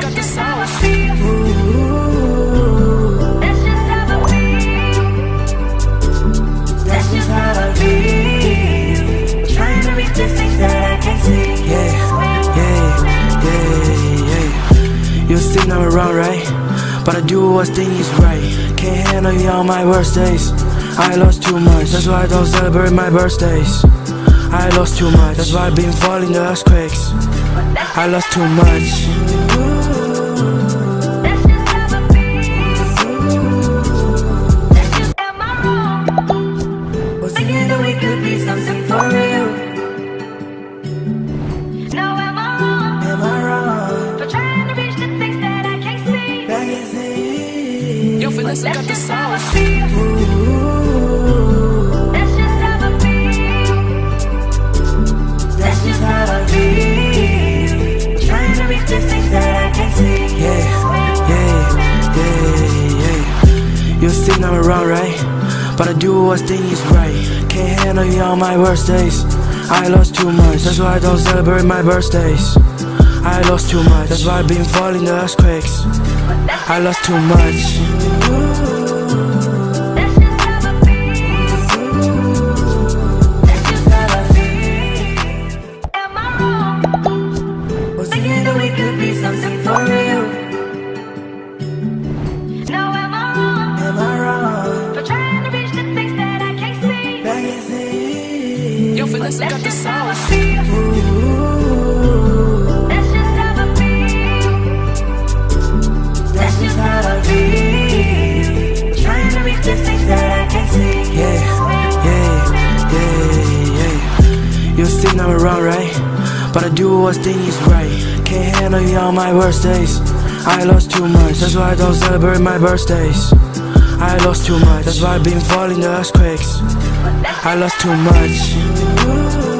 got the sauce. Ooh, that's just how I feel. That's just how I feel. Trying to reach the things that I can't see. Yeah. You still know I'm wrong, right? But I do what I think is right. Can't handle you on my worst days. I lost too much, that's why I don't celebrate my birthdays. I lost too much, that's why I've been falling the earthquakes. I lost too much. Was together we could be something for real. Now am I wrong for trying to reach the things that I can't see? Yo, Vanessa got the sauce. You still know I'm wrong, right? But I do what I think is right. Can't handle you on my worst days. I lost too much, that's why I don't celebrate my birthdays. I lost too much, that's why I've been falling the earthquakes. I lost too much. Ooh. That's just how I feel. That's just how I feel. That's just how I feel. Trying to reach the things that I can't see. Yeah. You still know I'm wrong, right? But I do what I think is right. Can't handle you on my worst days. I lost too much, that's why I don't celebrate my birthdays. I lost too much, that's why I've been falling the earthquakes. I lost too much.